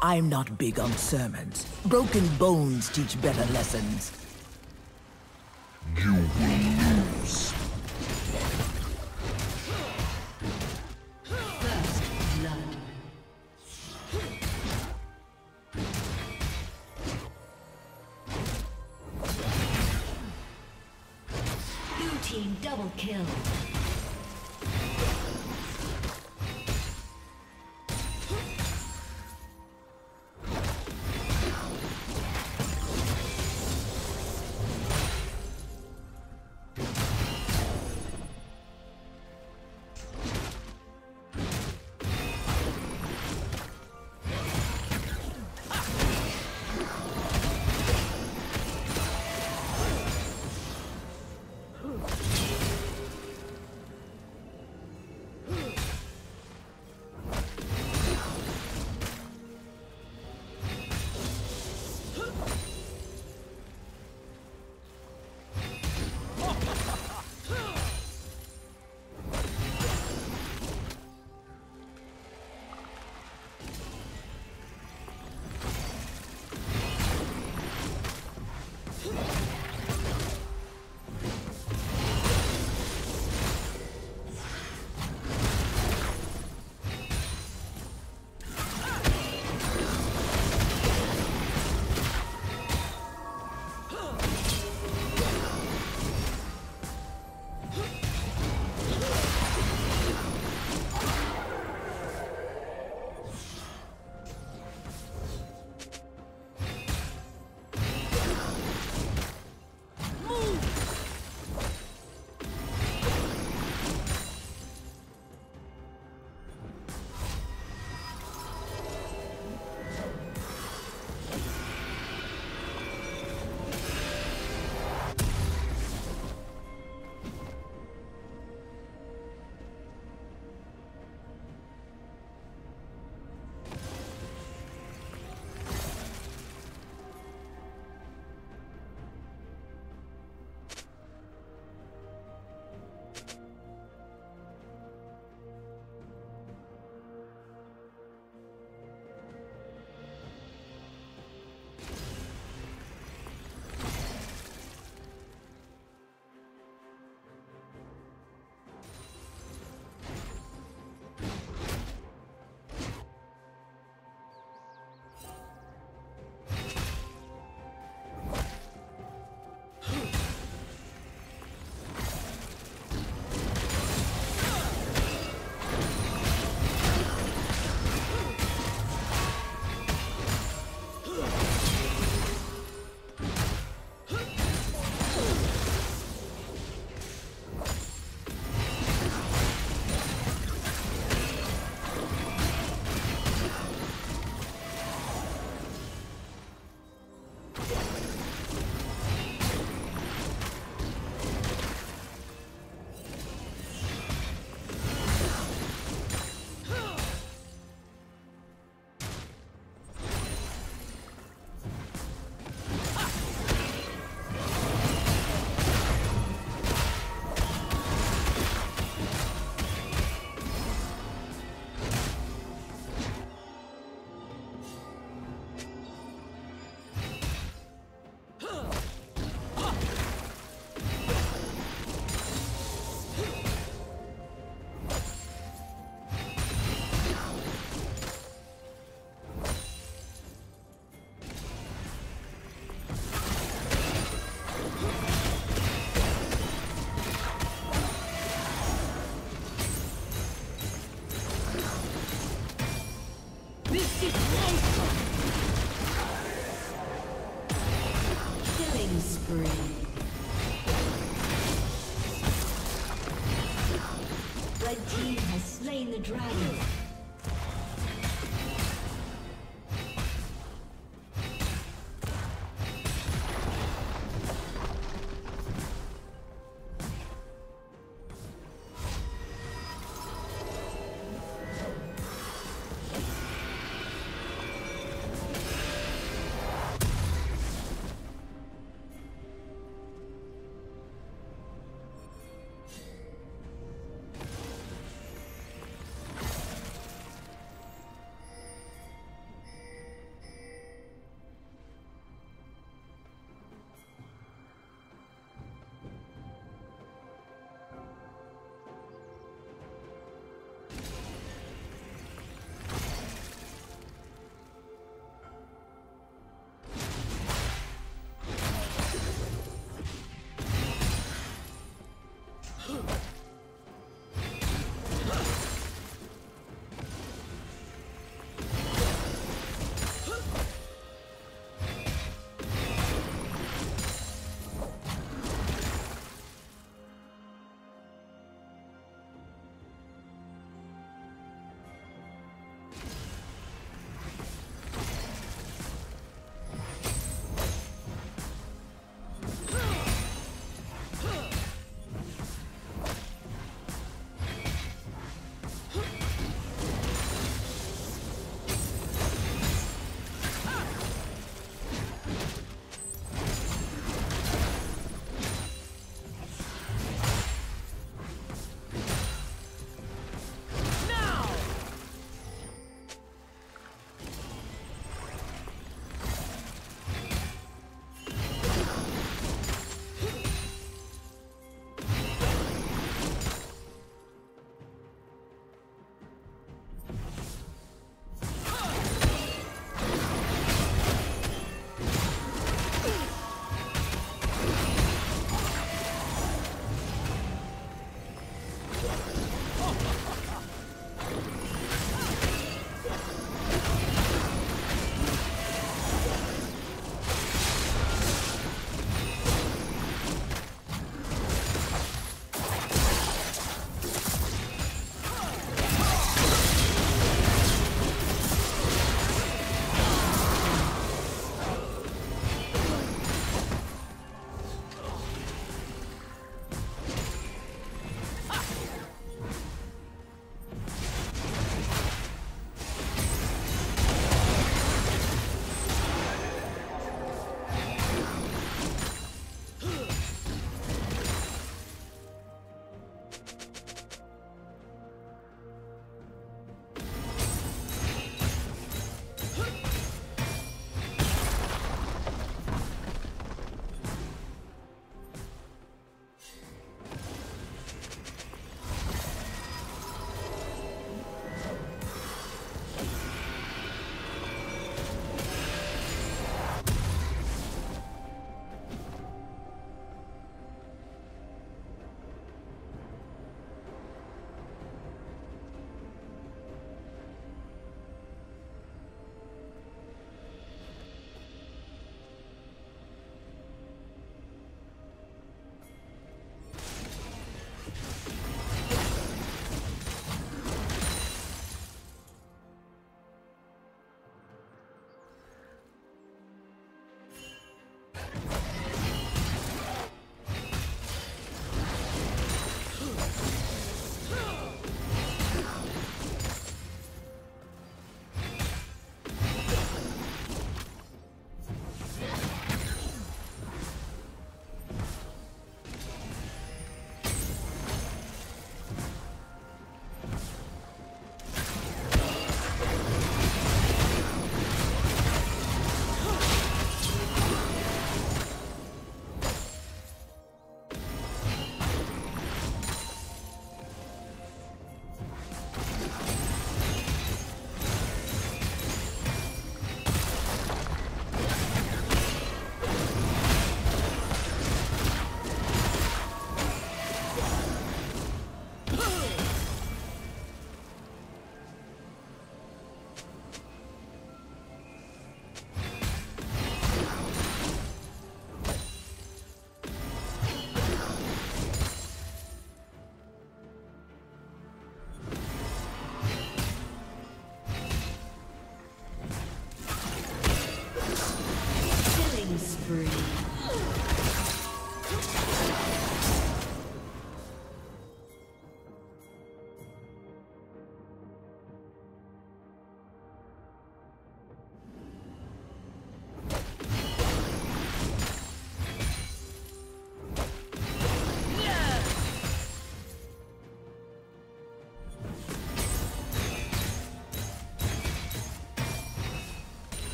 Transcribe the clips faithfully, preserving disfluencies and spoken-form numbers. I'm not big on sermons. Broken bones teach better lessons. You will lose. Dragon.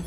Blue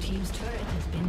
Team's turret has been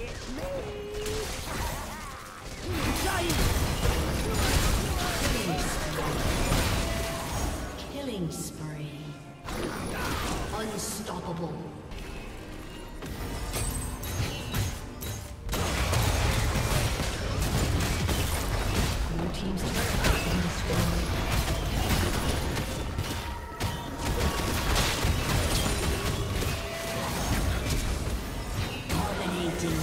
It's Unstoppable. Blue team's turret has been destroyed. Dominating.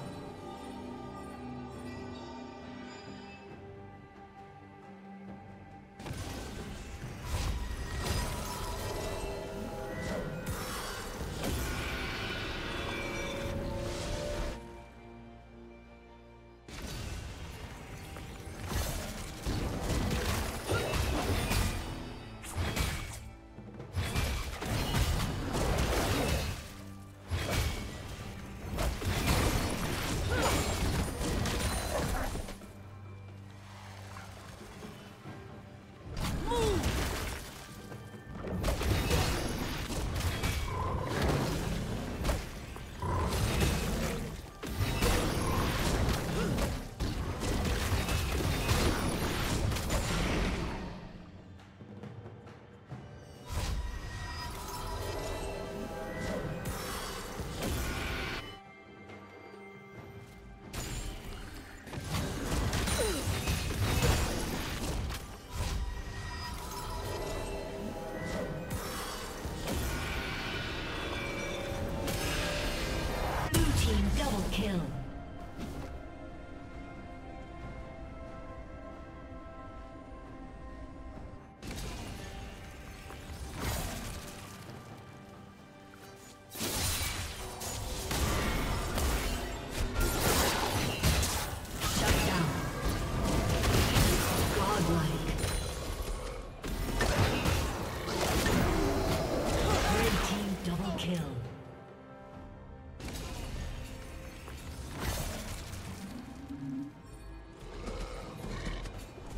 Kill.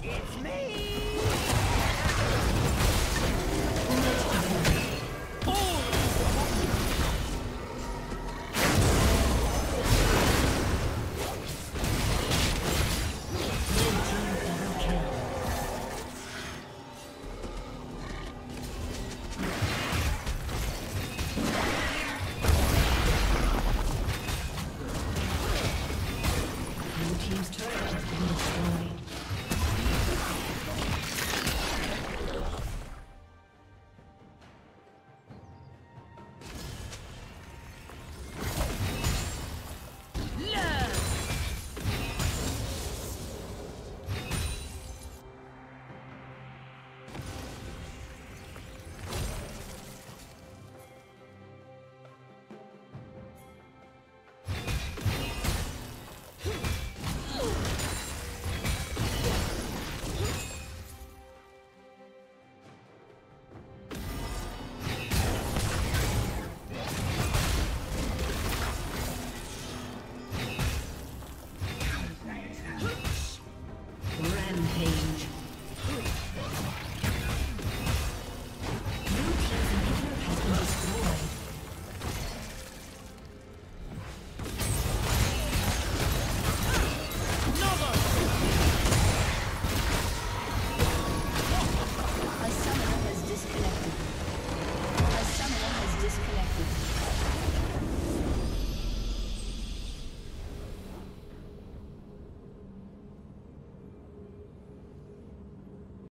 It's me!